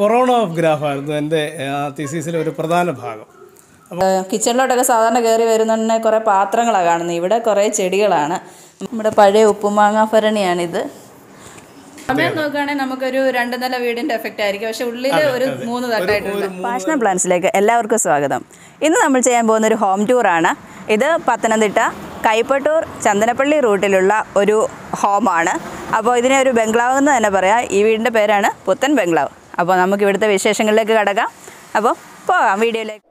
കൊറോണോഗ്രാഫായിരുന്നു എൻ്റെ തിസീസിലെ ഒരു പ്രധാന ഭാഗം. കിച്ചണിലോട്ടൊക്കെ സാധാരണ കയറി വരുന്നുണ്ടെങ്കിൽ കുറേ പാത്രങ്ങളാണ് കാണുന്നത്, ഇവിടെ കുറേ ചെടികളാണ്. നമ്മുടെ പഴയ ഉപ്പുമാങ്ങ ഭരണിയാണിത്. സമയം നോക്കുകയാണെങ്കിൽ നമുക്കൊരു 2 നില വീടിൻ്റെ എഫക്റ്റ് ആയിരിക്കും, പക്ഷെ ഉള്ളിൽ ഒരു 3 തട്ടായിട്ടുണ്ട്. പാഷൻ പ്ലാൻസിലേക്ക് എല്ലാവർക്കും സ്വാഗതം. ഇന്ന് നമ്മൾ ചെയ്യാൻ പോകുന്ന ഒരു ഹോം ടൂറാണ്. ഇത് പത്തനംതിട്ട കൈപ്പട്ടൂർ ചന്ദനപ്പള്ളി റൂട്ടിലുള്ള ഒരു ഹോമാണ്. അപ്പോൾ ഇതിനെ ഒരു ബംഗ്ലാവ് എന്ന് തന്നെ പറയാം. ഈ വീടിൻ്റെ പേരാണ് പുത്തൻ ബംഗ്ലാവ്. അപ്പോൾ നമുക്ക് ഇവിടുത്തെ വിശേഷങ്ങളിലേക്ക് കടക്കാം. അപ്പോൾ പോകാം വീഡിയോയിലേക്ക്.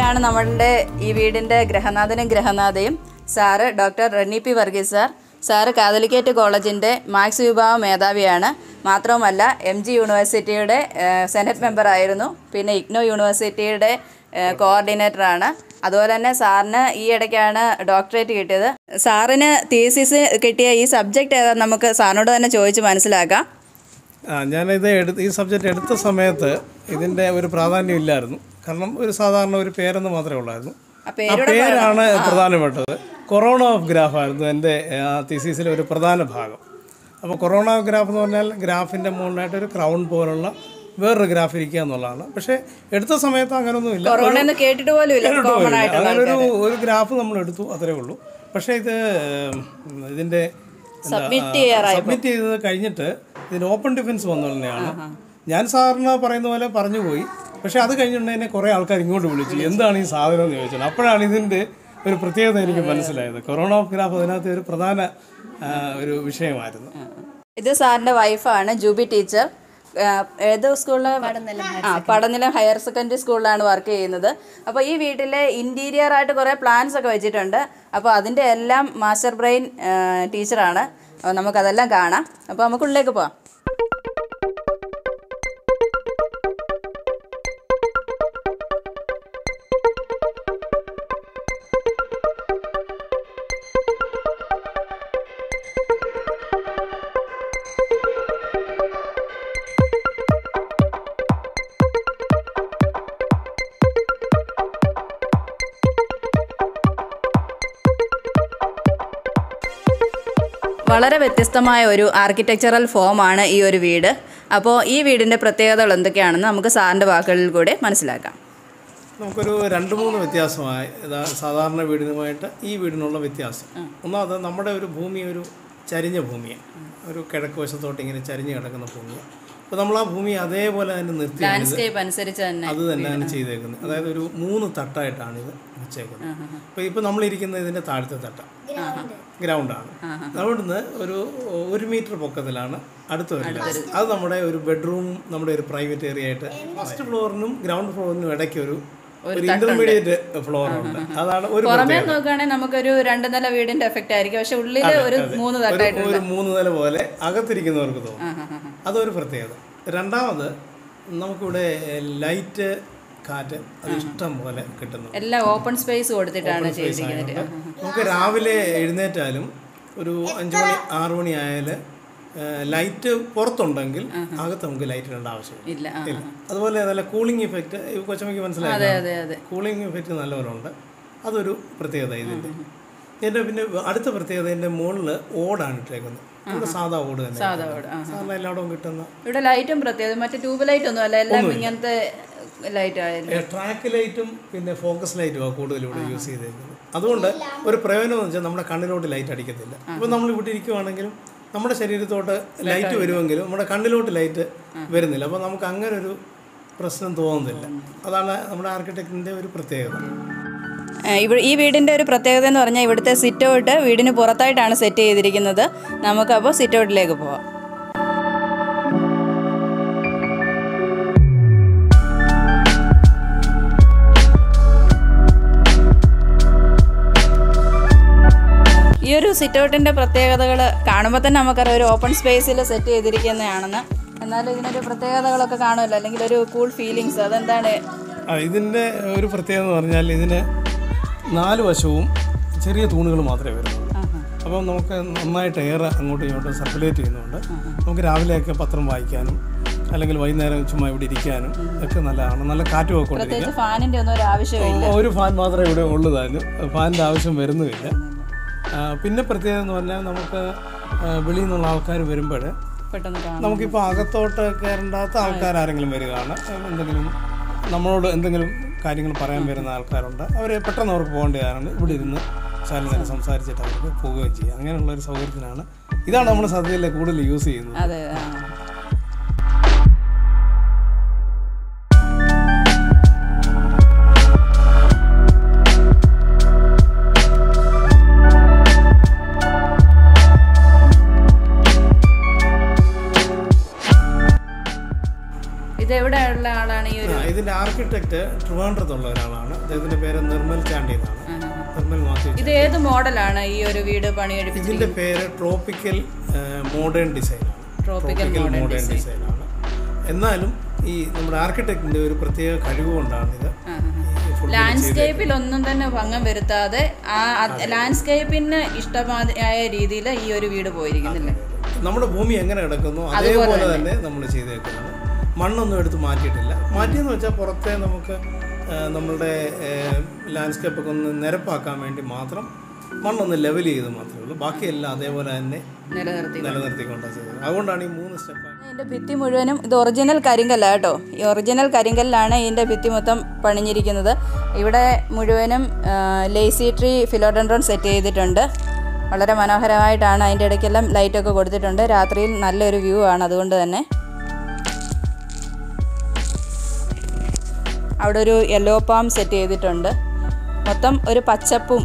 ഇതാണ് നമ്മുടെ ഈ വീടിൻ്റെ ഗ്രഹനാഥനും ഗ്രഹനാഥയും sir doctor Renny P Varghese sir. Sir Catholicate കോളേജിൻ്റെ മാത്സ് വിഭാഗം മേധാവിയാണ്. മാത്രവുമല്ല MG യൂണിവേഴ്സിറ്റിയുടെ സെനറ്റ് മെമ്പറായിരുന്നു. പിന്നെ ഇഗ്നോ യൂണിവേഴ്സിറ്റിയുടെ കോർഡിനേറ്ററാണ്. അതുപോലെ തന്നെ സാറിന് ഈ ഇടയ്ക്കാണ് ഡോക്ടറേറ്റ് കിട്ടിയത്. സാറിന് തീസിസ് കിട്ടിയ ഈ സബ്ജക്റ്റ് ഏതാ നമുക്ക് സാറിനോട് തന്നെ ചോദിച്ച് മനസ്സിലാക്കാം. ഞാനിത് ഈ സബ്ജക്റ്റ് എടുത്ത സമയത്ത് ഇതിൻ്റെ ഒരു പ്രാധാന്യം ഇല്ലായിരുന്നു. കാരണം ഒരു സാധാരണ ഒരു പേരെന്ന് മാത്രമേ ഉള്ളായിരുന്നു. ആ പേരാണ് പ്രധാനപ്പെട്ടത്. കൊറോണോഗ്രാഫായിരുന്നു എൻ്റെ തിസീസിലെ ഒരു പ്രധാന ഭാഗം. അപ്പോൾ കൊറോണോഗ്രാഫ് എന്ന് പറഞ്ഞാൽ ഗ്രാഫിൻ്റെ മുകളിലായിട്ട് ഒരു ക്രൗൺ പോലുള്ള വേറൊരു ഗ്രാഫ് ഇരിക്കുക എന്നുള്ളതാണ്. പക്ഷേ എടുത്ത സമയത്ത് അങ്ങനെയൊന്നും ഇല്ല, അങ്ങനൊരു ഒരു ഗ്രാഫ് നമ്മൾ എടുത്തു, അത്രേ ഉള്ളൂ. പക്ഷേ ഇതിൻ്റെ സബ്മിറ്റ് ചെയ്തത് കഴിഞ്ഞിട്ട് ഇതിന് ഓപ്പൺ ഡിഫൻസ് വന്നുള്ളതാണ്. ഞാൻ സാറിന് പറയുന്ന പോലെ പറഞ്ഞു പോയി. പക്ഷേ അത് കഴിഞ്ഞിട്ടുണ്ടെങ്കിൽ കുറേ ആൾക്കാർ ഇങ്ങോട്ട് വിളിച്ചു, എന്താണ് ഈ സാധനം എന്ന് ചോദിച്ചത്. അപ്പോഴാണ് ഇതിൻ്റെ ഒരു പ്രത്യേകത എനിക്ക് മനസ്സിലായത്. കൊറോണോഗ്രാഫ് അതിനകത്ത് ഒരു പ്രധാന ഒരു വിഷയമായിരുന്നു. ഇത് സാറിൻ്റെ വൈഫാണ് ജൂബി ടീച്ചർ. ഏത് സ്കൂളിലാണ്? പടനിലം ഹയർ സെക്കൻഡറി സ്കൂളിലാണ് വർക്ക് ചെയ്യുന്നത്. അപ്പോൾ ഈ വീട്ടിലെ ഇൻറ്റീരിയർ ആയിട്ട് കുറേ പ്ലാൻസ് ഒക്കെ വെച്ചിട്ടുണ്ട്. അപ്പോൾ അതിൻ്റെ എല്ലാം മാസ്റ്റർ ബ്രെയിൻ ടീച്ചറാണ്. അപ്പോൾ നമുക്കതെല്ലാം കാണാം. അപ്പോൾ നമുക്ക് ഉള്ളിലേക്ക് പോവാം. വളരെ വ്യത്യസ്തമായ ഒരു ആർക്കിടെക്ചറൽ ഫോമാണ് ഈ ഒരു വീട്. അപ്പോൾ ഈ വീടിൻ്റെ പ്രത്യേകതകൾ എന്തൊക്കെയാണെന്ന് നമുക്ക് സാറിൻ്റെ വാക്കുകളിൽ കൂടെ മനസ്സിലാക്കാം. നമുക്കൊരു 2-3 വ്യത്യാസമായി സാധാരണ വീടിനുമായിട്ട് ഈ വീടിനുള്ള വ്യത്യാസം. ഒന്നാമത് നമ്മുടെ ഒരു ഭൂമി ഒരു ചരിഞ്ഞ ഭൂമിയാണ്, ഒരു കിഴക്ക് വശത്തോട്ട് ഇങ്ങനെ ചരിഞ്ഞ് കിടക്കുന്ന ഭൂമിയാണ്. അപ്പോൾ നമ്മൾ ആ ഭൂമി അതേപോലെ തന്നെ നിർത്തി ലാൻഡ്സ്കേപ്പ് അനുസരിച്ച് തന്നെ അത് തന്നെയാണ് ചെയ്തേക്കുന്നത്. അതായത് ഒരു 3 തട്ടായിട്ടാണ് ഇത് വെച്ചേക്കുന്നത്. അപ്പോൾ ഇപ്പോൾ നമ്മളിരിക്കുന്ന ഇതിൻ്റെ താഴത്തെ തട്ട ഗ്രൗണ്ടാണ്. അവിടുന്ന് ഒരു 1 മീറ്റർ പൊക്കത്തിലാണ് അടുത്ത വരില്ല. അത് നമ്മുടെ ഒരു ബെഡ്റൂം, നമ്മുടെ ഒരു പ്രൈവറ്റ് ഏരിയ ആയിട്ട് ഫസ്റ്റ് ഫ്ലോറിനും ഗ്രൗണ്ട് ഫ്ലോറിനും ഇടയ്ക്ക് ഒരു ഇന്റർമീഡിയറ്റ് ഫ്ലോർ ഉണ്ട്. അതാണ് ഒരു പുറമേ നോക്കുകയാണെങ്കിൽ നമുക്കൊരു 2 നില വീടിന്റെ എഫക്റ്റ് ആയിരിക്കും, പക്ഷെ ഉള്ളിൽ ഒരു 3 തട്ടായിട്ടുണ്ട്. ഒരു 3 നില പോലെ അകത്തിരിക്കുന്നവർക്ക് തോന്നും. അതൊരു പ്രത്യേകത. രണ്ടാമത് നമുക്കിവിടെ ലൈറ്റ്, കാറ്റ് അത് ഇഷ്ടം പോലെ കിട്ടുന്നു. എല്ലാം ഓപ്പൺ സ്പേസ് കൊടുത്തിട്ടാണ് ചെയ്തിരിക്കുന്നത്. നമുക്ക് രാവിലെ എഴുന്നേറ്റാലും ഒരു 5 മണി 6 മണി ആയാൽ ലൈറ്റ് പുറത്തുണ്ടെങ്കിൽ അകത്ത് നമുക്ക് ലൈറ്റ് ഇടേണ്ട ആവശ്യമില്ല. അതുപോലെ നല്ല കൂളിംഗ് ഇഫക്റ്റ് കൊച്ചമ്മയ്ക്ക് മനസ്സിലായി. കൂളിംഗ് ഇഫക്റ്റ് നല്ലപോലെ ഉണ്ട്. അതൊരു പ്രത്യേകത ഇതിൻ്റെ. എൻ്റെ പിന്നെ അടുത്ത പ്രത്യേകത ഇതിൻ്റെ മുകളിൽ ഓടാണ് ഇട്ടേക്കുന്നത്. സാധാ ഓട് തന്നെ, സാധാരണ എല്ലായിടവും കിട്ടുന്ന. ഇവിടെ ലൈറ്റും പ്രത്യേകത മറ്റേ ട്യൂബ് ലൈറ്റ് ഒന്നും അല്ല, എല്ലാം ഇങ്ങനത്തെ ലൈറ്റ്, ട്രാക്ക് ലൈറ്റും പിന്നെ ഫോക്കസ് ലൈറ്റുമാണ് കൂടുതൽ ഇവിടെ യൂസ് ചെയ്തേക്കുന്നത്. അതുകൊണ്ട് ഒരു പ്രയോജനം വെച്ചാൽ നമ്മുടെ കണ്ണിലോട്ട് ലൈറ്റ് അടിക്കത്തില്ല. ഇപ്പം നമ്മൾ ഇവിടെ ഇരിക്കുവാണെങ്കിലും നമ്മുടെ ശരീരത്തോട്ട് ലൈറ്റ് വരുമെങ്കിലും നമ്മുടെ കണ്ണിലോട്ട് ലൈറ്റ് വരുന്നില്ല. അപ്പോൾ നമുക്ക് അങ്ങനെ ഒരു പ്രശ്നം തോന്നുന്നില്ല. അതാണ് നമ്മുടെ ആർക്കിടെക്റ്റിൻ്റെ ഒരു പ്രത്യേകത. ഇവിടെ ഈ വീടിൻ്റെ ഒരു പ്രത്യേകത എന്ന് പറഞ്ഞാൽ ഇവിടുത്തെ സിറ്റ് ഔട്ട് വീടിന് പുറത്തായിട്ടാണ് സെറ്റ് ചെയ്തിരിക്കുന്നത്. നമുക്കപ്പോൾ സിറ്റ് ഔട്ടിലേക്ക് പോവാം. ഈ ഒരു സിറ്റ് ഔട്ടിൻ്റെ പ്രത്യേകതകൾ കാണുമ്പോൾ തന്നെ നമുക്കറിയാം ഒരു ഓപ്പൺ സ്പേസിൽ സെറ്റ് ചെയ്തിരിക്കുന്നതാണെന്ന്. എന്നാലും ഇതിനൊരു പ്രത്യേകതകളൊക്കെ കാണുമല്ലോ, അല്ലെങ്കിൽ ഒരു കൂൾ ഫീലിങ്സ്, അതെന്താണ്? ഇതിൻ്റെ ഒരു പ്രത്യേകത എന്ന് പറഞ്ഞാൽ ഇതിന് 4 വശവും ചെറിയ തൂണുകൾ മാത്രമേ വരുന്നുള്ളൂ. അപ്പം നമുക്ക് നന്നായിട്ട് എയർ അങ്ങോട്ടും ഇങ്ങോട്ടും സർക്കുലേറ്റ് ചെയ്യുന്നുണ്ട്. നമുക്ക് രാവിലെയൊക്കെ പത്രം വായിക്കാനും അല്ലെങ്കിൽ വൈകുന്നേരം ചുമ്മാ ഇവിടെ ഇരിക്കാനും ഒക്കെ നല്ലതാണ്. നല്ല കാറ്റുമൊക്കെ കൊണ്ടിരിക്കുക. ഒരു ഫാൻ മാത്രമേ ഇവിടെ ഉള്ളതായാലും ഫാനിൻ്റെ ആവശ്യം വരുന്നുമില്ല. പിന്നെ പ്രത്യേകത എന്ന് പറഞ്ഞാൽ നമുക്ക് വെളിയിൽ നിന്നുള്ള ആൾക്കാർ വരുമ്പോൾ നമുക്കിപ്പോൾ അകത്തോട്ട് കയറേണ്ടാത്ത ആൾക്കാരാരെങ്കിലും വരികയാണ്, എന്തെങ്കിലും നമ്മളോട് എന്തെങ്കിലും കാര്യങ്ങൾ പറയാൻ വരുന്ന ആൾക്കാരുണ്ട്, അവർ പെട്ടെന്ന് അവർക്ക് പോകേണ്ട കാരണം ഇവിടെ ഇരുന്ന് ശാലം സംസാരിച്ചിട്ട് അവർക്ക് പോവുകയും ചെയ്യുക. അങ്ങനെയുള്ള ഒരു സൗകര്യത്തിനാണ് ഇതാണ് നമ്മുടെ സദ്യയിലെ കൂടുതൽ യൂസ് ചെയ്യുന്നത്. ഇതിന്റെ ആർക്കിടെക്ട് ട്രിവാൻഡ്രത്തുള്ള ഒരാളാണ്. അദ്ദേഹത്തിന്റെ പേര് നിർമ്മൽ ചാണ്ടി എന്നാണ്. നിർമ്മൽ മാത്യു. ഇത് ഏത് മോഡലാണ് ഈ ഒരു വീട് പണിയെടുപ്പിച്ചത്? ഇതിന്റെ പേര് ട്രോപ്പിക്കൽ മോഡേൺ ഡിസൈൻ ആണ്. ട്രോപ്പിക്കൽ മോഡേൺ ഡിസൈൻ ആണ്. എന്നാലും ഈ നമ്മുടെ ആർക്കിടെക്ടിന്റെ ഒരു പ്രത്യേക കഴിവ് കൊണ്ടാണ് ഇത് ലാൻഡ്സ്കേപ്പിൽ ഒന്നും തന്നെ ഭംഗം വരുത്താതെ ആ ലാൻഡ്സ്കേപ്പിന് ഇഷ്ടമായ രീതിയിൽ ഈ ഒരു വീട് പോയിരിക്കുന്നില്ലേ? നമ്മുടെ ഭൂമി എങ്ങനെ കിടക്കുന്നു അതേപോലെ തന്നെ നമ്മൾ ചെയ്തേക്കുന്നത്. മണ്ണൊന്നും എടുത്ത് മാറ്റിയിട്ടില്ല. മാറ്റിയെന്ന് വെച്ചാൽ പുറത്തെ നമുക്ക് നമ്മളുടെ ലാൻഡ്സ്കേപ്പൊക്കെ ഒന്ന് നിരപ്പാക്കാൻ വേണ്ടി മാത്രം മണ്ണൊന്ന് ലെവൽ ചെയ്ത് മാത്രമേ ഉള്ളൂ. ബാക്കിയെല്ലാം അതേപോലെ തന്നെ നിലനിർത്തിക്കൊണ്ടാണ് ചെയ്തത്. അതുകൊണ്ടാണ് ഈ 3 സ്റ്റെപ്പാണ്. ഇതിൻ്റെ ഭിത്തി മുഴുവനും ഇത് ഒറിജിനൽ കരിങ്കല്ലാണ് കേട്ടോ. ഈ ഒറിജിനൽ കരിങ്കല്ലാണ് ഇതിൻ്റെ ഭിത്തി മൊത്തം പണിഞ്ഞിരിക്കുന്നത്. ഇവിടെ മുഴുവനും ലേസി ട്രീ ഫിലോഡൻഡ്രോൺ സെറ്റ് ചെയ്തിട്ടുണ്ട്. വളരെ മനോഹരമായിട്ടാണ്. അതിൻ്റെ ഇടയ്ക്കെല്ലാം ലൈറ്റൊക്കെ കൊടുത്തിട്ടുണ്ട്. രാത്രിയിൽ നല്ലൊരു വ്യൂ ആണ്. അതുകൊണ്ട് തന്നെ അവിടെ ഒരു യെല്ലോ പാം സെറ്റ് ചെയ്തിട്ടുണ്ട്. മൊത്തം ഒരു പച്ചപ്പും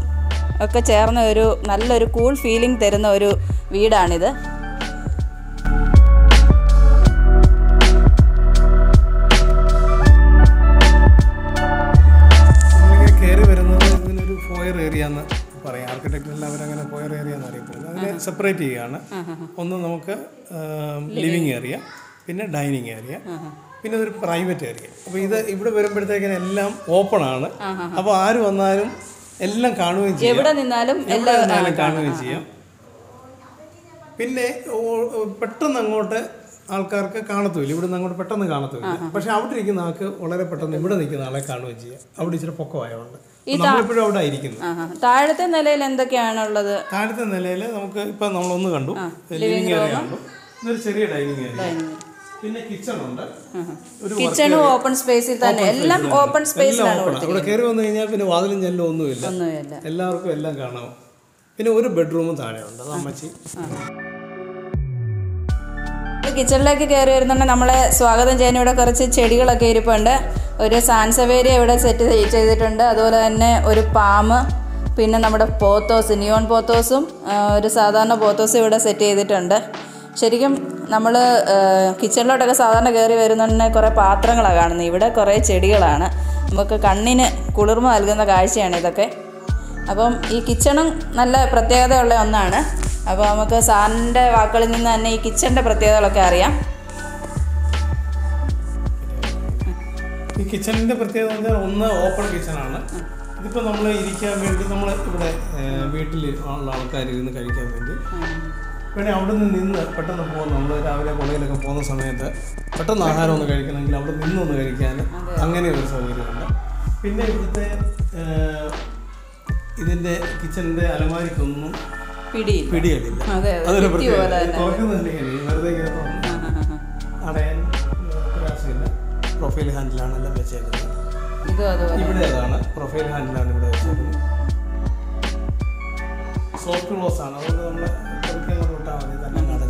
ഒക്കെ ചേർന്ന ഒരു നല്ലൊരു കൂൾ ഫീലിംഗ് തരുന്ന ഒരു വീടാണിത്. കയറി വരുന്നത് ഇതിനൊരു ഫോയർ ഏരിയ എന്ന് പറയാം. ആർക്കിടെക്റ്റിൽ അവരങ്ങനെ ഫോയർ ഏരിയ എന്ന് അറിയപ്പെടുന്നത്. അതിനെ സെപ്പറേറ്റ് ചെയ്യുകയാണ്. ഒന്ന് നമുക്ക് ലിവിങ് ഏരിയ, പിന്നെ ഡൈനിങ് ഏരിയ, പിന്നെ ഒരു പ്രൈവറ്റ് ഏരിയ. അപ്പോൾ ഇത് ഇവിടെ വരുമ്പോഴത്തേക്കിനും എല്ലാം ഓപ്പണാണ്. അപ്പോൾ ആര് വന്നാലും എല്ലാം കാണുകയും ചെയ്യാം, എവിടെ നിന്നാലും കാണുകയും ചെയ്യാം. പിന്നെ പെട്ടെന്ന് അങ്ങോട്ട് ആൾക്കാർക്ക് കാണത്തുമില്ല, ഇവിടെ നിന്ന് അങ്ങോട്ട് പെട്ടെന്ന് കാണത്തുമില്ല. പക്ഷെ അവിടെ ഇരിക്കുന്ന ആൾക്ക് വളരെ പെട്ടെന്ന് ഇവിടെ നിൽക്കുന്ന ആളെ കാണുകയും ചെയ്യാം. അവിടെ ഇച്ചിരി പൊക്കമായതുകൊണ്ട് എപ്പോഴും അവിടെ ആയിരിക്കുന്നു. താഴത്തെ നിലയിൽ എന്തൊക്കെയാണുള്ളത്? താഴത്തെ നിലയിൽ നമുക്ക് ഇപ്പം നമ്മളൊന്ന് കണ്ടു, ലിവിംഗ് ഏരിയ കണ്ടു, ഇതൊരു ചെറിയ ഡൈനിങ് ഏരിയ, പിന്നെ കിച്ചൺ ഉണ്ട്. കിച്ചണും ഓപ്പൺ സ്പേസിൽ തന്നെ, എല്ലാം ഓപ്പൺ സ്പേസിലാണ്. ഇവിടെ കയറി വന്നു കഴിഞ്ഞാൽ പിന്നെ വാതിലും ജനലും ഒന്നുമില്ല, എല്ലാവർക്കും എല്ലാം കാണാം. പിന്നെ ഒരു ബെഡ്റൂമും താഴെയുണ്ട്. അത് അമ്മച്ചി കിച്ചണിലേക്ക് കയറി വരുന്നുണ്ട്. നമ്മളെ സ്വാഗതം ചെയ്യാൻ ഇവിടെ കുറച്ച് ചെടികളൊക്കെ ഇരിപ്പുണ്ട്. ഒരു സാൻസവേരിയ ഇവിടെ സെറ്റ് ചെയ്തിട്ടുണ്ട്. അതുപോലെ തന്നെ ഒരു പാമ്, പിന്നെ നമ്മുടെ പോത്തോസ്, നിയോൺ പോത്തോസും ഒരു സാധാരണ പോത്തോസും ഇവിടെ സെറ്റ് ചെയ്തിട്ടുണ്ട്. ശരിക്കും നമ്മൾ കിച്ചണിലോട്ടൊക്കെ സാധാരണ കയറി വരുന്നുണ്ടെങ്കിൽ കുറേ പാത്രങ്ങളാണ് കാണുന്നത്. ഇവിടെ കുറേ ചെടികളാണ്. നമുക്ക് കണ്ണിന് കുളിർമ നൽകുന്ന കാഴ്ചയാണ് ഇതൊക്കെ. അപ്പം ഈ കിച്ചണും നല്ല പ്രത്യേകതയുള്ള ഒന്നാണ്. അപ്പോൾ നമുക്ക് സാറിൻ്റെ വാക്കുകളിൽ നിന്ന് തന്നെ ഈ കിച്ചണിൻ്റെ പ്രത്യേകതകളൊക്കെ അറിയാം. ഈ കിച്ചണിൻ്റെ പ്രത്യേകത ഒന്ന് ഓപ്പൺ കിച്ചണാണ്. ഇതിപ്പോൾ നമ്മൾ ഇരിക്കാൻ വേണ്ടി, നമ്മൾ ഇവിടെ വീട്ടിൽ ഉള്ള ആൾക്കാർ ഇരുന്ന് കഴിക്കാൻ വേണ്ടി, പിന്നെ അവിടെ നിന്ന് പെട്ടെന്ന് പോകുന്ന, നമ്മൾ രാവിലെ കോളേജിലൊക്കെ പോകുന്ന സമയത്ത് പെട്ടെന്ന് ആഹാരം ഒന്ന് കഴിക്കണമെങ്കിൽ അവിടെ നിന്നൊന്ന് കഴിക്കാൻ അങ്ങനെ ഒരു സൗകര്യമുണ്ട്. പിന്നെ ഇവിടുത്തെ ഇതിൻ്റെ കിച്ചണിൻ്റെ അലമാരിക്കൊന്നും പിടിയില്ല. അതൊരു പ്രത്യേകതയുണ്ടെങ്കിൽ വെറുതെ അടയാൻ പ്രയാസമില്ല. പ്രൊഫൈൽ ഹാൻഡിലാണ് എല്ലാം വെച്ചേക്കുന്നത്. ഇവിടെ അതാണ് പ്രൊഫൈൽ ഹാൻഡിലാണ് ഇവിടെ വെച്ചേക്കുന്നത്. soap close ആണ്. അതുകൊണ്ട് നമ്മൾ ഇത്രയ്ക്ക് അങ്ങോട്ട് വിട്ടാൽ മതി, തന്നെ നടക്കും.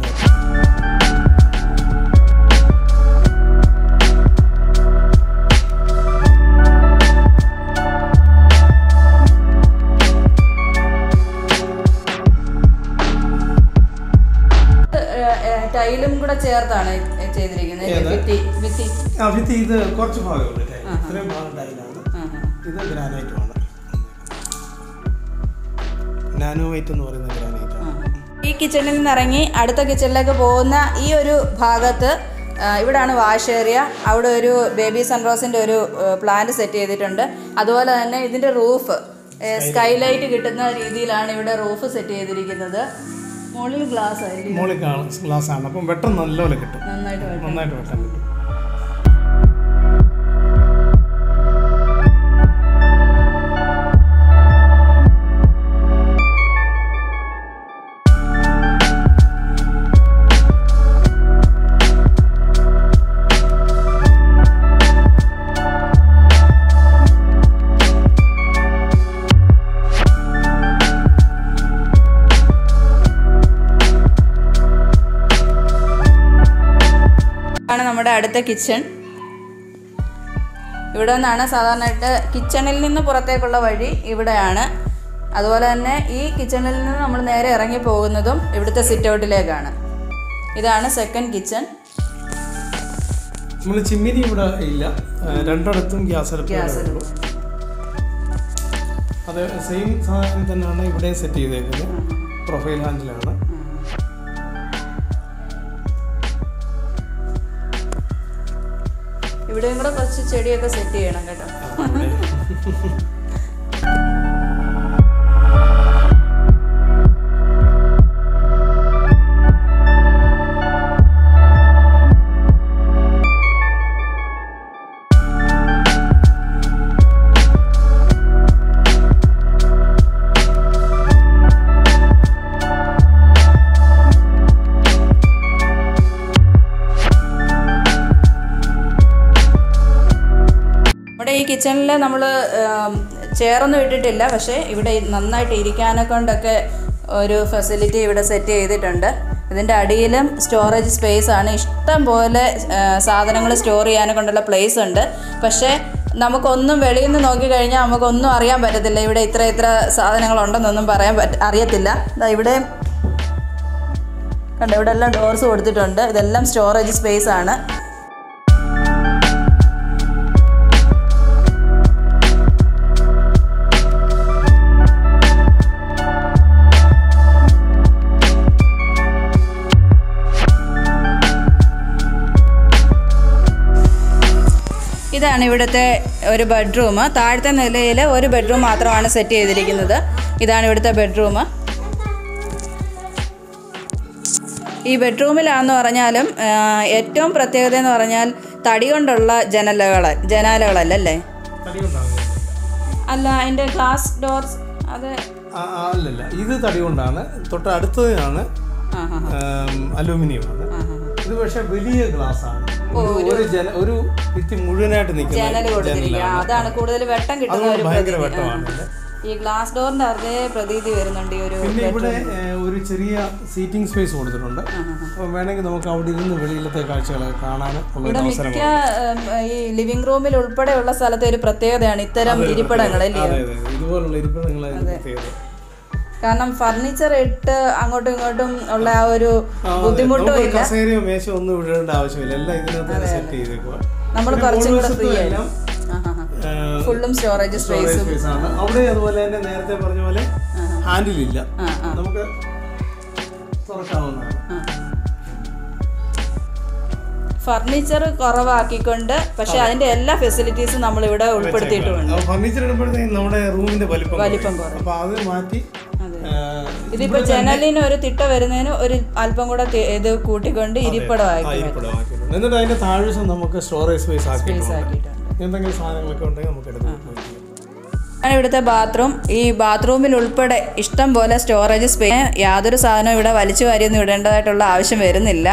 ടൈലും കൂടെ ചേർത്താണ് ചെയ്തിരിക്കുന്നത്. ഇത് കുറച്ച് ഭാഗമുണ്ട്, ഇത്രയും ഭാഗം ടൈലാണ്. ഇത് ഗ്രാനൈറ്റ് ആണ്, നാനോ വൈറ്റ് എന്ന് പറയുന്ന ഗ്രാനൈറ്റ് ആണ്. ഈ കിച്ചണിൽ നിന്ന് ഇറങ്ങി അടുത്ത കിച്ചണിലേക്ക് പോകുന്ന ഈ ഒരു ഭാഗത്ത് ഇവിടാണ് വാഷ് ഏരിയ. അവിടെ ഒരു ബേബി സൺറോസിൻ്റെ ഒരു പ്ലാന്റ് സെറ്റ് ചെയ്തിട്ടുണ്ട്. അതുപോലെ തന്നെ ഇതിൻ്റെ റൂഫ് സ്കൈലൈറ്റ് കിട്ടുന്ന രീതിയിലാണ് ഇവിടെ റൂഫ് സെറ്റ് ചെയ്തിരിക്കുന്നത്. മുകളിൽ ഗ്ലാസ് ആയിരിക്കും, മുകളിൽ ഗ്ലാസ് ആണ്. അപ്പം വെട്ടം നല്ലപോലെ കിട്ടും, നന്നായിട്ട് വെട്ടം കിട്ടും. നമ്മുടെ അടുത്ത കിച്ചൺ ഇവിടെ നിന്നാണ്. സാധാരണയായിട്ട് കിച്ചണിൽ നിന്ന് പുറത്തേക്കുള്ള വഴി ഇവിടെയാണ്. അതുപോലെ തന്നെ ഈ കിച്ചണിൽ നിന്ന് നമ്മൾ നേരെ ഇറങ്ങി പോകുന്നതും ഇവിടുത്തെ സിറ്റ് ഔട്ടിലേക്കാണ്. ഇതാണ് സെക്കൻഡ് കിച്ചൺ. നമ്മൾ ചിമ്മിനി ഇവിടെ ഇല്ല, രണ്ടിടത്തും ഗ്യാസ് അടുപ്പ്. അത് സെയിം സാധനം തന്നെയാണ് ഇവിടെ സെറ്റ് ചെയ്തേക്കുന്നത്. പ്രൊഫൈൽ ഹാൻഡിലാണ്. ഇവിടെയും കൂടെ കുറച്ച് ചെടിയൊക്കെ സെറ്റ് ചെയ്യണം കേട്ടോ. കിച്ചണിൽ നമ്മൾ ചെയറൊന്നും ഇട്ടിട്ടില്ല, പക്ഷേ ഇവിടെ നന്നായിട്ട് ഇരിക്കാനെ കൊണ്ടൊക്കെ ഒരു ഫെസിലിറ്റി ഇവിടെ സെറ്റ് ചെയ്തിട്ടുണ്ട്. ഇതിൻ്റെ അടിയിലും സ്റ്റോറേജ് സ്പേസ് ആണ്. ഇഷ്ടം പോലെ സാധനങ്ങൾ സ്റ്റോർ ചെയ്യാനെ കൊണ്ടുള്ള പ്ലേസ് ഉണ്ട്. പക്ഷേ നമുക്കൊന്നും വെളിയിൽ നിന്ന് നോക്കിക്കഴിഞ്ഞാൽ നമുക്കൊന്നും അറിയാൻ പറ്റത്തില്ല, ഇവിടെ ഇത്ര ഇത്ര സാധനങ്ങളുണ്ടെന്നൊന്നും അറിയത്തില്ല. ഇവിടെ കണ്ടോ, ഇവിടെ എല്ലാം ഡോർസ് കൊടുത്തിട്ടുണ്ട്. ഇതെല്ലാം സ്റ്റോറേജ് സ്പേസ് ആണ്. ഇതാണ് ഇവിടുത്തെ ഒരു ബെഡ്റൂം. താഴത്തെ നിലയിൽ ഒരു ബെഡ്റൂം മാത്രമാണ് സെറ്റ് ചെയ്തിരിക്കുന്നത്. ഇതാണ് ഇവിടുത്തെ ബെഡ്റൂം. ഈ ബെഡ്റൂമിലാണെന്ന് പറഞ്ഞാലും ഏറ്റവും പ്രത്യേകത എന്ന് പറഞ്ഞാൽ തടി കൊണ്ടുള്ള ജനാലകളല്ലേ അല്ല, അതിൻ്റെ ഗ്ലാസ് ഡോർസ്. അത് അല്ലല്ല, ഇത് തടി കൊണ്ടാണ്. തൊട്ട് അടുത്തതാണ് അലൂമിനിയം ആണ്. ഇത് പക്ഷേ വലിയ ഗ്ലാസ് ആണ്. ഒരു ഭിത്തി മുഴുവനായിട്ട് നിൽക്കുന്നത്, അതാണ് കൂടുതൽ വെട്ടം കിട്ടുന്നത്. ഈ ഗ്ലാസ് ഡോറിന്റെ അതേ പ്രതീതി വരുന്നുണ്ട്. പിന്നെ ഇവിടെ ഒരു ചെറിയ സീറ്റിംഗ് സ്പേസ് കൊടുത്തിട്ടുണ്ട്. അപ്പം വേണമെങ്കിൽ നമുക്ക് അവിടെ ഇരുന്ന് വെളിയിലത്തെ കാഴ്ചകളൊക്കെ കാണാൻ ഉള്ള അവസരം. ഈ ലിവിംഗ് റൂമിൽ ഉൾപ്പെടെയുള്ള സ്ഥലത്തെ ഒരു പ്രത്യേകതയാണ് ഇത്തരം ഇരിപ്പിടങ്ങൾ. ഇതുപോലുള്ള ഇരിപ്പിടങ്ങളാണ്, കാരണം ഫർണിച്ചർ ഇട്ട് അങ്ങോട്ടും ഇങ്ങോട്ടും ഉള്ള ആ ഒരു ബുദ്ധിമുട്ടും ഇല്ല. നമ്മൾ കുറച്ചും കൂടെ ഫ്രീ ആയാലും ഫുള്ളും സ്റ്റോറേജ് സ്പേസും. അവിടെ അതുപോലെ തന്നെ നേരത്തെ പറഞ്ഞ പോലെ ഹാൻഡിൽ ഇല്ല, നമുക്ക് ഫർണിച്ചർ കുറവാക്കിക്കൊണ്ട് പക്ഷെ അതിന്റെ എല്ലാ ഫെസിലിറ്റീസും നമ്മൾ ഇവിടെ ഉൾപ്പെടുത്തിയിട്ടുണ്ട്. ഫർണിച്ചർ ഇടുമ്പോഴത്തേക്കും നമ്മുടെ റൂമിന്റെ വലിപ്പം കുറയും. അപ്പോൾ അത് മാറ്റി ഇതിപ്പോ ജനലിന് ഒരു തിട്ട വരുന്നതിന് ഒരു അല്പം കൂടെ ഇത് കൂട്ടിക്കൊണ്ട് ഇരിപ്പിടമാക്കി. എന്നിട്ട് അതിന്റെ താഴ്വശം നമുക്ക് സ്റ്റോറേജ് സ്പേസ് ആക്കിയിട്ടുണ്ട്. എന്തെങ്കിലും സാധനങ്ങളൊക്കെ ഉണ്ടെങ്കിൽ നമുക്ക് എടുക്കാം. ആണ് ഇവിടുത്തെ ബാത്റൂം. ഈ ബാത്റൂമിൽ ഉൾപ്പെടെ ഇഷ്ടം പോലെ സ്റ്റോറേജ് സ്പേസ്. യാതൊരു സാധനവും ഇവിടെ വലിച്ചു വാരിയൊന്നും ഇടേണ്ടതായിട്ടുള്ള ആവശ്യം വരുന്നില്ല.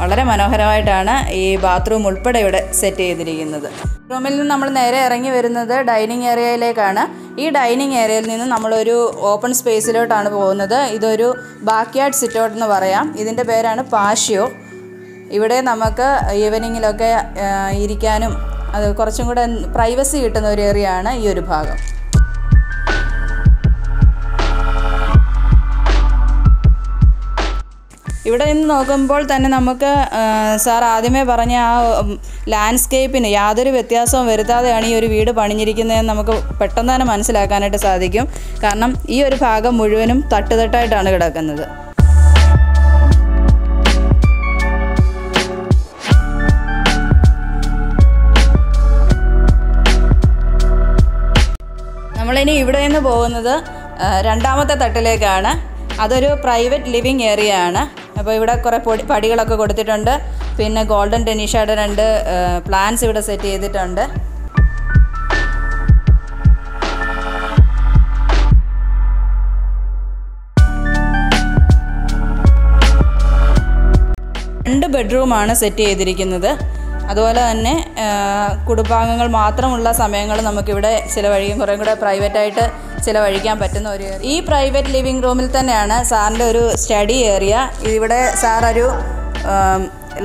വളരെ മനോഹരമായിട്ടാണ് ഈ ബാത്റൂം ഉൾപ്പെടെ ഇവിടെ സെറ്റ് ചെയ്തിരിക്കുന്നത്. റൂമിൽ നിന്ന് നമ്മൾ നേരെ ഇറങ്ങി വരുന്നത് ഡൈനിങ് ഏരിയയിലേക്കാണ്. ഈ ഡൈനിങ് ഏരിയയിൽ നിന്ന് നമ്മളൊരു ഓപ്പൺ സ്പേസിലോട്ടാണ് പോകുന്നത്. ഇതൊരു ബാക്ക്യാർഡ് സിറ്റൗട്ട് എന്ന് പറയാം. ഇതിൻ്റെ പേരാണ് പാഷ്യോ. ഇവിടെ നമുക്ക് ഈവനിങ്ങിലൊക്കെ ഇരിക്കാനും അത് കുറച്ചും കൂടെ പ്രൈവസി കിട്ടുന്ന ഒരു ഏരിയ ആണ് ഈ ഒരു ഭാഗം. ഇവിടെ നിന്ന് നോക്കുമ്പോൾ തന്നെ നമുക്ക് സാർ ആദ്യമേ പറഞ്ഞ ആ ലാൻഡ്സ്കേപ്പിന് യാതൊരു വ്യത്യാസവും വരുത്താതെയാണ് ഈ ഒരു വീട് പണിഞ്ഞിരിക്കുന്നതെന്ന് നമുക്ക് പെട്ടെന്ന് തന്നെ മനസ്സിലാക്കാനായിട്ട് സാധിക്കും. കാരണം ഈ ഒരു ഭാഗം മുഴുവനും തട്ടുതട്ടായിട്ടാണ് കിടക്കുന്നത്. നമ്മളിനി ഇവിടെ നിന്ന് പോകുന്നത് രണ്ടാമത്തെ തട്ടിലേക്കാണ്. അതൊരു പ്രൈവറ്റ് ലിവിങ് ഏരിയ ആണ്. അപ്പോൾ ഇവിടെ കുറേ പടികളൊക്കെ കൊടുത്തിട്ടുണ്ട്. പിന്നെ ഗോൾഡൻ ടെനീഷയുടെ രണ്ട് പ്ലാന്റ്സ് ഇവിടെ സെറ്റ് ചെയ്തിട്ടുണ്ട്. രണ്ട് ബെഡ്റൂമാണ് സെറ്റ് ചെയ്തിരിക്കുന്നത്. അതുപോലെ തന്നെ കുടുംബാംഗങ്ങൾ മാത്രമുള്ള സമയങ്ങൾ നമുക്കിവിടെ ചിലവഴിക്കും. കുറേ കൂടെ പ്രൈവറ്റായിട്ട് ചിലവഴിക്കാൻ പറ്റുന്ന ഒരു ഈ പ്രൈവറ്റ് ലിവിങ് റൂമിൽ തന്നെയാണ് സാറിൻ്റെ ഒരു സ്റ്റഡി ഏരിയ. ഇവിടെ സാറൊരു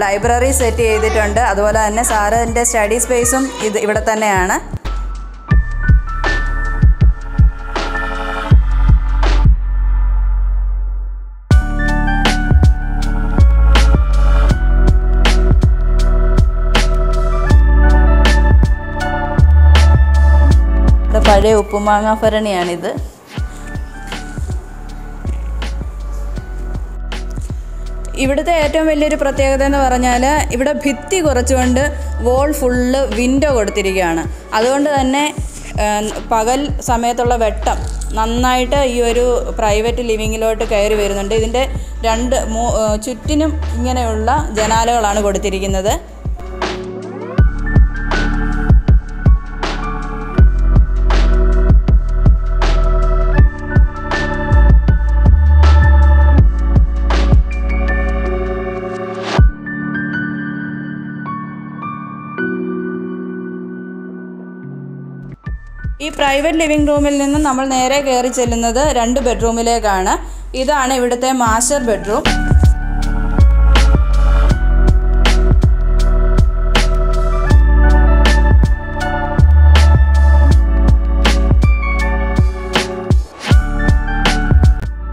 ലൈബ്രറി സെറ്റ് ചെയ്തിട്ടുണ്ട്. അതുപോലെ തന്നെ സാറിൻ്റെ സ്റ്റഡി സ്പേസും ഇവിടെ തന്നെയാണ്. പഴയ ഉപ്പുമാങ്ങ ഭരണിയാണിത്. ഇവിടുത്തെ ഏറ്റവും വലിയൊരു പ്രത്യേകത എന്ന് പറഞ്ഞാൽ ഇവിടെ ഭിത്തി കുറച്ചുകൊണ്ട് വോൾ ഫുള്ള് വിൻഡോ കൊടുത്തിരിക്കുകയാണ്. അതുകൊണ്ട് തന്നെ പകൽ സമയത്തുള്ള വെട്ടം നന്നായിട്ട് ഈ ഒരു പ്രൈവറ്റ് ലിവിങ്ങിലോട്ട് കയറി വരുന്നുണ്ട്. ഇതിൻ്റെ ചുറ്റിനും ഇങ്ങനെയുള്ള ജനാലകളാണ് കൊടുത്തിരിക്കുന്നത്. ഈ പ്രൈവറ്റ് ലിവിങ് റൂമിൽ നിന്ന് നമ്മൾ നേരെ കയറി ചെല്ലുന്നത് രണ്ട് ബെഡ്റൂമിലേക്കാണ്. ഇതാണ് ഇവിടുത്തെ മാസ്റ്റർ ബെഡ്റൂം.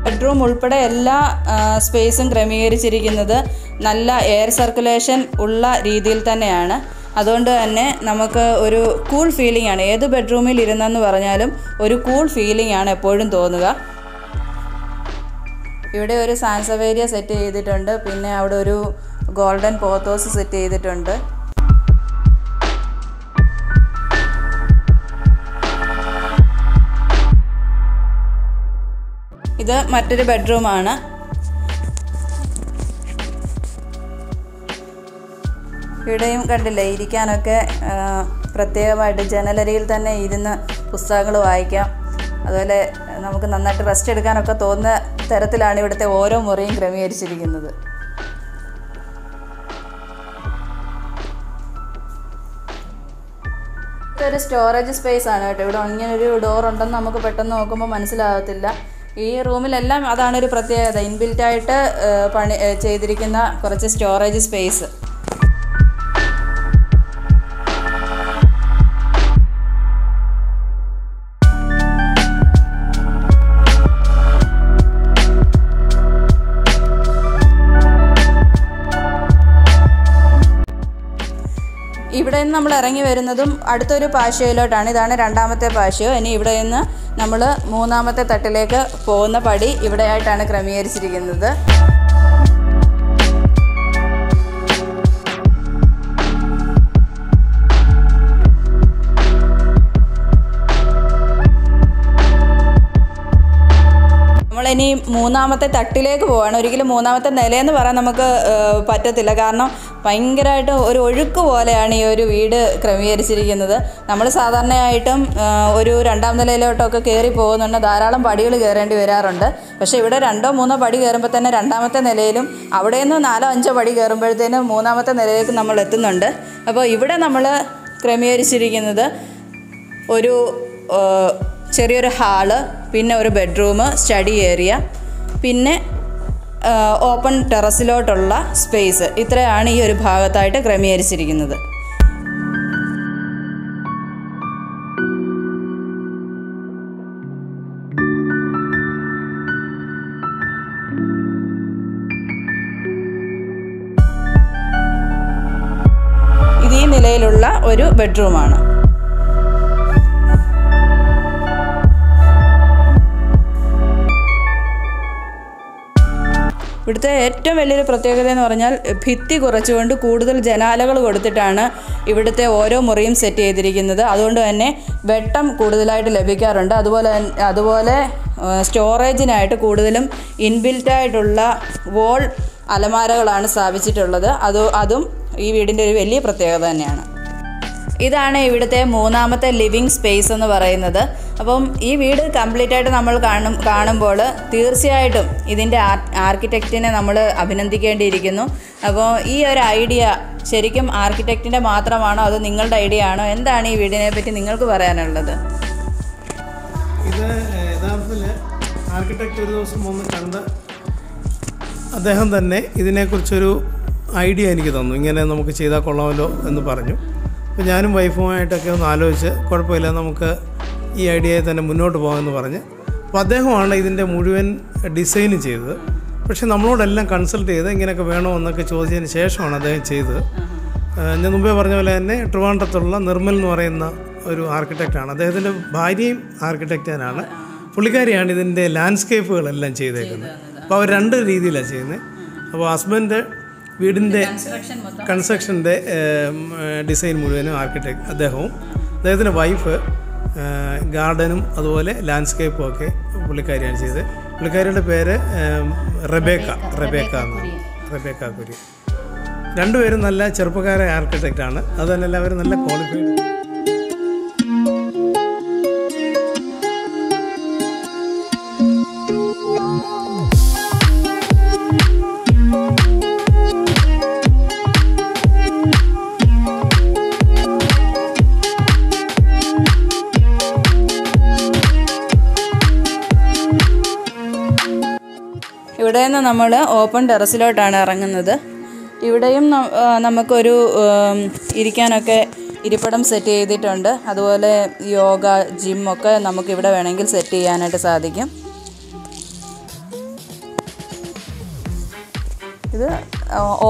ബെഡ്റൂം ഉൾപ്പെടെ എല്ലാ സ്പേസും ക്രമീകരിച്ചിരിക്കുന്നത് നല്ല എയർ സർക്കുലേഷൻ ഉള്ള രീതിയിൽ തന്നെയാണ്. അതുകൊണ്ട് തന്നെ നമുക്ക് ഒരു കൂൾ ഫീലിംഗ് ആണ്. ഏത് ബെഡ്റൂമിൽ ഇരുന്നെന്ന് പറഞ്ഞാലും ഒരു കൂൾ ഫീലിംഗ് ആണ് എപ്പോഴും തോന്നുക. ഇവിടെ ഒരു സാൻസവേരിയ സെറ്റ് ചെയ്തിട്ടുണ്ട്. പിന്നെ അവിടെ ഒരു ഗോൾഡൻ പോത്തോസ് സെറ്റ് ചെയ്തിട്ടുണ്ട്. ഇത് മറ്റൊരു ബെഡ്റൂമാണ്. ഇവിടെയും കണ്ടില്ലേ, ഇരിക്കാനൊക്കെ പ്രത്യേകമായിട്ട് ജനലരിയിൽ തന്നെ ഇരുന്ന് പുസ്തകങ്ങൾ വായിക്കാം. അതുപോലെ നമുക്ക് നന്നായിട്ട് റെസ്റ്റ് എടുക്കാനൊക്കെ തോന്നുന്ന തരത്തിലാണ് ഇവിടുത്തെ ഓരോ മുറിയും ക്രമീകരിച്ചിരിക്കുന്നത്. ഇതൊരു സ്റ്റോറേജ് സ്പേസ് ആണ് കേട്ടോ. ഇവിടെ ഇങ്ങനൊരു ഡോർ ഉണ്ടെന്ന് നമുക്ക് പെട്ടെന്ന് നോക്കുമ്പോൾ മനസ്സിലാകത്തില്ല. ഈ റൂമിലെല്ലാം അതാണൊരു പ്രത്യേകത, ഇൻബിൽറ്റായിട്ട് പണി ചെയ്തിരിക്കുന്ന കുറച്ച് സ്റ്റോറേജ് സ്പേസ്. ഇവിടെ നിന്ന് നമ്മൾ ഇറങ്ങി വരുന്നതും അടുത്തൊരു പാശ്യോയിലോട്ടാണ്. ഇതാണ് രണ്ടാമത്തെ പാശ്യോ. ഇനി ഇവിടെ നിന്ന് നമ്മൾ മൂന്നാമത്തെ തട്ടിലേക്ക് പോകുന്ന പടി ഇവിടെയായിട്ടാണ് ക്രമീകരിച്ചിരിക്കുന്നത്. ഇനി മൂന്നാമത്തെ തട്ടിലേക്ക് പോവാണ്. ഒരിക്കലും മൂന്നാമത്തെ നിലയെന്ന് പറയാൻ നമുക്ക് പറ്റത്തില്ല. കാരണം ഭയങ്കരമായിട്ട് ഒരു ഒഴുക്ക് പോലെയാണ് ഈ ഒരു വീട് ക്രമീകരിച്ചിരിക്കുന്നത്. നമ്മൾ സാധാരണയായിട്ടും ഒരു രണ്ടാം നിലയിലോട്ടൊക്കെ കയറി പോകുന്നുണ്ട്, ധാരാളം പടികൾ കയറേണ്ടി വരാറുണ്ട്. പക്ഷേ ഇവിടെ രണ്ടോ മൂന്നോ പടി കയറുമ്പോൾ തന്നെ രണ്ടാമത്തെ നിലയിലും അവിടെ നിന്ന് നാലോ അഞ്ചോ പടി കയറുമ്പോഴത്തേനും മൂന്നാമത്തെ നിലയിലേക്ക് നമ്മൾ എത്തുന്നുണ്ട്. അപ്പോൾ ഇവിടെ നമ്മൾ ക്രമീകരിച്ചിരിക്കുന്നത് ഒരു ചെറിയൊരു ഹാള്, പിന്നെ ഒരു ബെഡ്റൂം, സ്റ്റഡി ഏരിയ, പിന്നെ ഓപ്പൺ ടെറസിലോട്ടുള്ള സ്പേസ്. ഇത്രയാണ് ഈ ഒരു ഭാഗത്തായിട്ട് ക്രമീകരിച്ചിരിക്കുന്നത്. ഇത് ഈ നിലയിലുള്ള ഒരു ബെഡ്റൂമാണ്. ഇവിടുത്തെ ഏറ്റവും വലിയൊരു പ്രത്യേകത എന്ന് പറഞ്ഞാൽ ഭിത്തി കുറച്ചുകൊണ്ട് കൂടുതൽ ജനാലകൾ കൊടുത്തിട്ടാണ് ഇവിടുത്തെ ഓരോ മുറിയും സെറ്റ് ചെയ്തിരിക്കുന്നത്. അതുകൊണ്ട് തന്നെ വെട്ടം കൂടുതലായിട്ട് ലഭിക്കാറുണ്ട്. അതുപോലെ സ്റ്റോറേജിനായിട്ട് കൂടുതലും ഇൻബിൽറ്റായിട്ടുള്ള വോൾ അലമാരകളാണ് സ്ഥാപിച്ചിട്ടുള്ളത്. അതും ഈ വീടിൻ്റെ ഒരു വലിയ പ്രത്യേകത തന്നെയാണ്. ഇതാണ് ഇവിടുത്തെ മൂന്നാമത്തെ ലിവിങ് സ്പേസ് എന്ന് പറയുന്നത്. അപ്പം ഈ വീട് കംപ്ലീറ്റ് ആയിട്ട് നമ്മൾ കാണുമ്പോൾ തീർച്ചയായിട്ടും ഇതിൻ്റെ ആർക്കിടെക്റ്റിനെ നമ്മൾ അഭിനന്ദിക്കേണ്ടിയിരിക്കുന്നു. അപ്പോൾ ഈ ഒരു ഐഡിയ ശരിക്കും ആർക്കിടെക്റ്റിൻ്റെ മാത്രമാണോ അതോ നിങ്ങളുടെ ഐഡിയ ആണോ? എന്താണ് ഈ വീടിനെ പറ്റി നിങ്ങൾക്ക് പറയാനുള്ളത്? ഇത് യഥാർത്ഥത്തിൽ ആർക്കിടെക്റ്റ് ഒരു ദിവസം ഒന്ന് കണ്ട് അദ്ദേഹം തന്നെ ഇതിനെക്കുറിച്ചൊരു ഐഡിയ എനിക്ക് തന്നു. ഇങ്ങനെ നമുക്ക് ചെയ്താൽ കൊള്ളാമല്ലോ എന്ന് പറഞ്ഞു. അപ്പോൾ ഞാനും വൈഫുമായിട്ടൊക്കെ ഒന്ന് ആലോചിച്ച് കുഴപ്പമില്ല നമുക്ക് ഈ ഐഡിയയിൽ തന്നെ മുന്നോട്ട് പോകാമെന്ന് പറഞ്ഞ്, അപ്പോൾ അദ്ദേഹമാണ് ഇതിൻ്റെ മുഴുവൻ ഡിസൈന് ചെയ്തത്. പക്ഷേ നമ്മളോടെല്ലാം കൺസൾട്ട് ചെയ്ത് ഇങ്ങനെയൊക്കെ വേണോ എന്നൊക്കെ ചോദിച്ചതിന് ശേഷമാണ് അദ്ദേഹം ചെയ്തത്. ഞാൻ മുമ്പേ പറഞ്ഞ പോലെ തന്നെ ട്രിവാൻഡ്രത്തുള്ള നിർമ്മൽ എന്ന് പറയുന്ന ഒരു ആർക്കിടെക്റ്റാണ്. അദ്ദേഹത്തിൻ്റെ ഭാര്യയും ആർക്കിടെക്റ്റാനാണ്. പുള്ളിക്കാരിയാണ് ഇതിൻ്റെ ലാൻഡ്സ്കേപ്പുകളെല്ലാം ചെയ്തേക്കുന്നത്. അപ്പോൾ അവർ രണ്ട് രീതിയിലാണ് ചെയ്യുന്നത്. അപ്പോൾ ഹസ്ബൻഡ് വീടിൻ്റെ കൺസ്ട്രക്ഷൻ്റെ ഡിസൈൻ മുഴുവനും ആർക്കിടെക്റ്റ് അദ്ദേഹവും, അദ്ദേഹത്തിൻ്റെ വൈഫ് ഗാർഡനും അതുപോലെ ലാൻഡ്സ്കേപ്പും ഒക്കെ പുള്ളിക്കാരിയാണ് ചെയ്തത്. പുള്ളിക്കാരിയുടെ പേര് റെബേക്ക കുര്യൻ. രണ്ടുപേരും നല്ല ചെറുപ്പക്കാരായ ആർക്കിടെക്റ്റാണ്. അതുതന്നെയല്ല അവർ നല്ല ക്വാളിഫൈഡ്. ഇവിടെ നിന്ന് നമ്മൾ ഓപ്പൺ ടെറസിലോട്ടാണ് ഇറങ്ങുന്നത്. ഇവിടെയും നമുക്കൊരു ഇരിക്കാനൊക്കെ ഇരിപ്പിടം സെറ്റ് ചെയ്തിട്ടുണ്ട്. അതുപോലെ യോഗ, ജിമ്മൊക്കെ നമുക്കിവിടെ വേണമെങ്കിൽ സെറ്റ് ചെയ്യാനായിട്ട് സാധിക്കും. ഇത്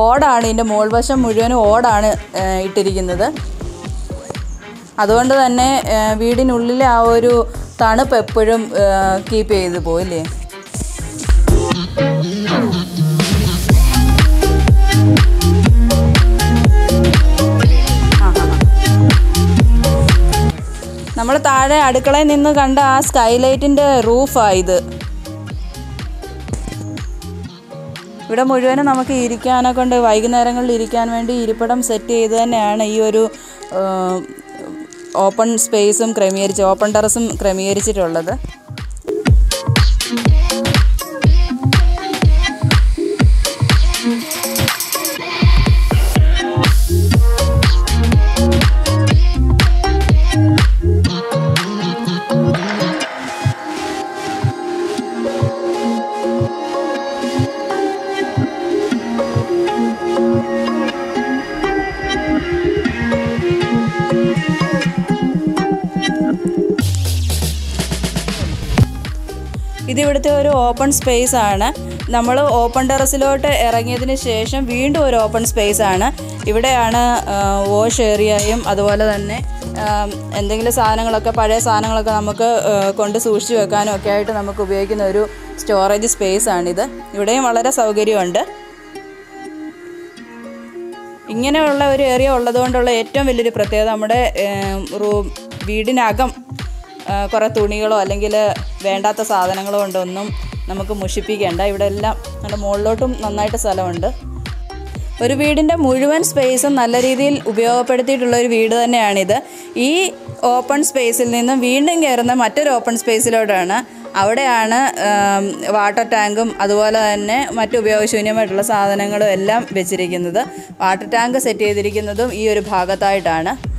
ഓടാണ്, ഇതിൻ്റെ മുകൾവശം മുഴുവനും ഓടാണ് ഇട്ടിരിക്കുന്നത്. അതുകൊണ്ട് തന്നെ വീടിനുള്ളിലെ ആ ഒരു തണുപ്പ് എപ്പോഴും കീപ്പ് ചെയ്ത് പോയില്ലേ. നമ്മൾ താഴെ അടുക്കളയിൽ നിന്ന് കണ്ട ആ സ്കൈലൈറ്റിൻ്റെ റൂഫായത്. ഇവിടെ മുഴുവനും നമുക്ക് ഇരിക്കാനൊക്കെ ഉണ്ട്. വൈകുന്നേരങ്ങളിൽ ഇരിക്കാൻ വേണ്ടി ഇരിപ്പിടം സെറ്റ് ചെയ്ത് തന്നെയാണ് ഈ ഒരു ഓപ്പൺ സ്പേസും ഓപ്പൺ ടെറസും ക്രമീകരിച്ചിട്ടുള്ളത്. ഇതിവിടുത്തെ ഒരു ഓപ്പൺ സ്പേസ് ആണ്. നമ്മൾ ഓപ്പൺ ടെറസിലോട്ട് ഇറങ്ങിയതിന് ശേഷം വീണ്ടും ഒരു ഓപ്പൺ സ്പേസ് ആണ്. ഇവിടെയാണ് വാഷ് ഏരിയയും അതുപോലെ തന്നെ എന്തെങ്കിലും സാധനങ്ങളൊക്കെ, പഴയ സാധനങ്ങളൊക്കെ നമുക്ക് കൊണ്ട് സൂക്ഷിച്ച് വെക്കാനും ഒക്കെ ആയിട്ട് നമുക്ക് ഉപയോഗിക്കുന്ന ഒരു സ്റ്റോറേജ് സ്പേസ് ആണിത്. ഇവിടെയും വളരെ സൗകര്യമുണ്ട്. ഇങ്ങനെയുള്ള ഒരു ഏരിയ ഉള്ളതുകൊണ്ടുള്ള ഏറ്റവും വലിയൊരു പ്രത്യേകത നമ്മുടെ വീടിനകം കുറേ തുണികളോ അല്ലെങ്കിൽ വേണ്ടാത്ത സാധനങ്ങളോ കൊണ്ടൊന്നും നമുക്ക് മുഷിപ്പിക്കേണ്ട. ഇവിടെ എല്ലാം നമ്മുടെ മുകളിലോട്ടും നന്നായിട്ട് സ്ഥലമുണ്ട്. ഒരു വീടിൻ്റെ മുഴുവൻ സ്പേസും നല്ല രീതിയിൽ ഉപയോഗപ്പെടുത്തിയിട്ടുള്ള ഒരു വീട് തന്നെയാണിത്. ഈ ഓപ്പൺ സ്പേസിൽ നിന്നും വീണ്ടും കയറുന്ന മറ്റൊരു ഓപ്പൺ സ്പേസിലോട്ടാണ്. അവിടെയാണ് വാട്ടർ ടാങ്കും അതുപോലെ തന്നെ മറ്റ് ഉപയോഗശൂന്യമായിട്ടുള്ള സാധനങ്ങളും എല്ലാം വെച്ചിരിക്കുന്നത്. വാട്ടർ ടാങ്ക് സെറ്റ് ചെയ്തിരിക്കുന്നതും ഈ ഒരു ഭാഗത്തായിട്ടാണ്.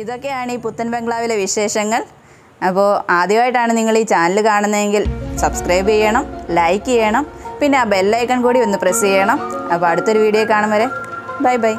ഇതൊക്കെയാണ് ഈ പുത്തൻ ബംഗ്ലാവിലെ വിശേഷങ്ങൾ. അപ്പോൾ ആദ്യമായിട്ടാണ് നിങ്ങൾ ഈ ചാനൽ കാണുന്നതെങ്കിൽ സബ്സ്ക്രൈബ് ചെയ്യണം, ലൈക്ക് ചെയ്യണം, പിന്നെ ആ ബെല്ലൈക്കൺ കൂടി ഒന്ന് പ്രസ് ചെയ്യണം. അപ്പോൾ അടുത്തൊരു വീഡിയോ കാണും വരെ ബൈ ബൈ.